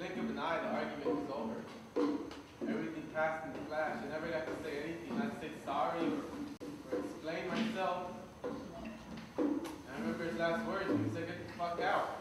blink of an eye, the argument was over. Everything passed in a flash. I never got to say anything. I'd say sorry or explain myself. And I remember his last words. He said, "Get the fuck out."